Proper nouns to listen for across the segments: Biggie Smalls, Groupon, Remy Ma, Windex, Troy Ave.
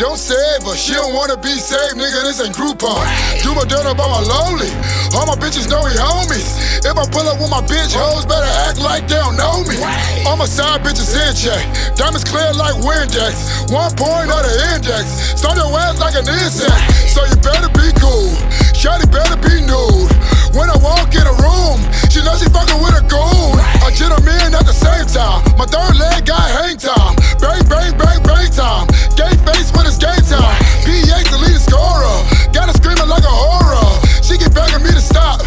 Don't save her, she don't wanna be saved, nigga, this ain't Groupon. Do my dirt up, I'm a lonely. All my bitches know we homies. If I pull up with my bitch hoes, better act like they don't know me. All my side bitches in check, diamonds clear like Windex. 1 point of the index, start your ass like an insect. So you better be cool, shawty better be nude. When I walk in a room, she knows she fucking with a goon. I get them in at the same time, my third leg got hang time. Bang, bang, bang, bang time, gay face when it's game time. PA to lead a scorer, got her screaming like a horror. She keep begging me to stop,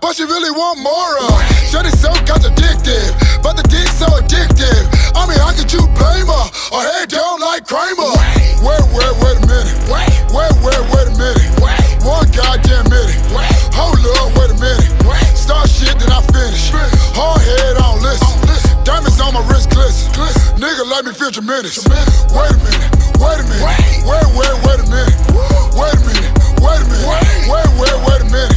but she really want more of. Shawty so contradictive, but the dick's so addictive. I mean, how could you blame her? Her head down like Kramer. Wait a minute. Wait a minute. One goddamn minute. Hold up, wait a minute. Start shit, then I finish. Hard head, I don't listen. Diamonds on my wrist glisten. Nigga, let me feel tremendous. Wait a minute. Wait a minute. Wait a minute. Wait a minute. Wait a minute. Wait a minute.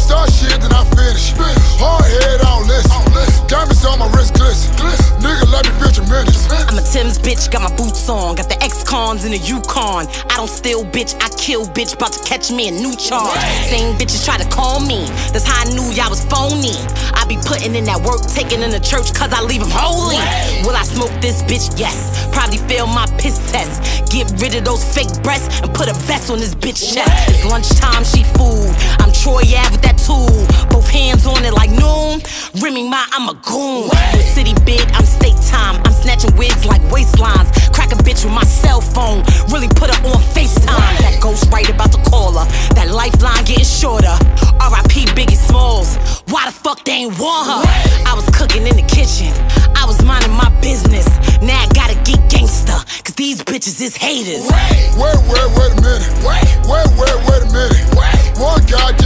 Start shit, then I finish. Hard head, I don't listen. Diamonds on my wrist glisten. Nigga, let me feel tremendous. I'm a Tim's bitch, got my boots on. Got the ex-cons in the Yukon. I don't steal, bitch, I kill, bitch. About to catch me a new charge. Same bitches try to call me. That's how I knew y'all was phony. I be putting in that work, taking in the church, cause I leave them holy. Will I smoke this bitch? Yes. Probably fail my piss test. Get rid of those fake breasts and put a vest on this bitch chest. It's lunchtime, she fooled. I'm Troy Ave with that tool. Both hands on it like noon. Remy Ma, I'm a goon. The city big, I'm state time. I'm snatching wigs like waistlines. Crack a bitch with my cell phone. Really put her on FaceTime. That ghost right about to call her. That lifeline getting shorter. R.I.P. Biggie Smalls. Why the fuck they ain't want her? I was cooking in the kitchen. I was minding my business. Now I gotta get gangsta, cause these bitches is haters. Wait a minute. Wait a minute. One goddamn